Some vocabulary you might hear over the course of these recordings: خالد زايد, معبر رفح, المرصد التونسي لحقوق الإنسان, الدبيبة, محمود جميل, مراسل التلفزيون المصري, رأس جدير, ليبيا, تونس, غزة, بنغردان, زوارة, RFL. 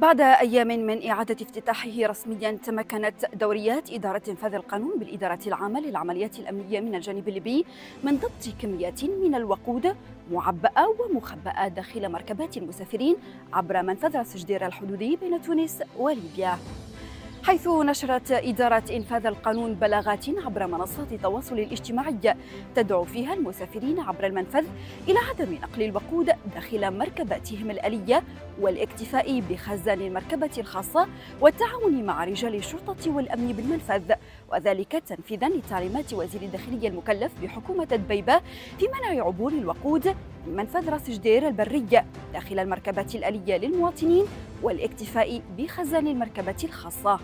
بعد أيام من إعادة افتتاحه رسميا، تمكنت دوريات إدارة تنفاذ القانون بالإدارة العامة للعمليات الأمنية من الجانب الليبي من ضبط كميات من الوقود معبأة ومخبأة داخل مركبات المسافرين عبر منفذ رأس جدير الحدودي بين تونس وليبيا، حيث نشرت إدارة إنفاذ القانون بلاغات عبر منصات التواصل الاجتماعي تدعو فيها المسافرين عبر المنفذ إلى عدم نقل الوقود داخل مركباتهم الآلية والاكتفاء بخزان المركبة الخاصة والتعاون مع رجال الشرطة والأمن بالمنفذ، وذلك تنفيذاً لتعليمات وزير الداخلية المكلف بحكومة الدبيبة في منع عبور الوقود من منفذ رأس جدير البري داخل المركبات الآلية للمواطنين والاكتفاء بخزان المركبة الخاصة.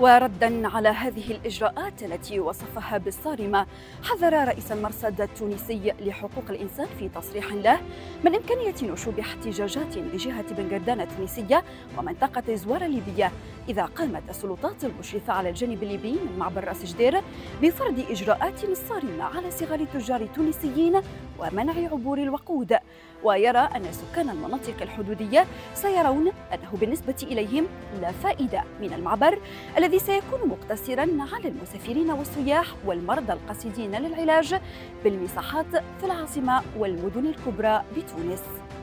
ورداً على هذه الإجراءات التي وصفها بالصارمة، حذر رئيس المرصد التونسي لحقوق الإنسان في تصريح له من إمكانية نشوب احتجاجات بجهة بنغردان التونسية ومنطقة زوارة الليبية إذا قامت السلطات المشرفة على الجانب الليبي من معبر رأس جدير بفرض إجراءات صارمة على صغار التجار التونسيين ومنع عبور الوقود، ويرى أن سكان المناطق الحدودية سيرون أنه بالنسبة إليهم لا فائدة من المعبر الذي سيكون مقتصراً على المسافرين والسياح والمرضى القاصدين للعلاج بالمساحات في العاصمة والمدن الكبرى بتونس.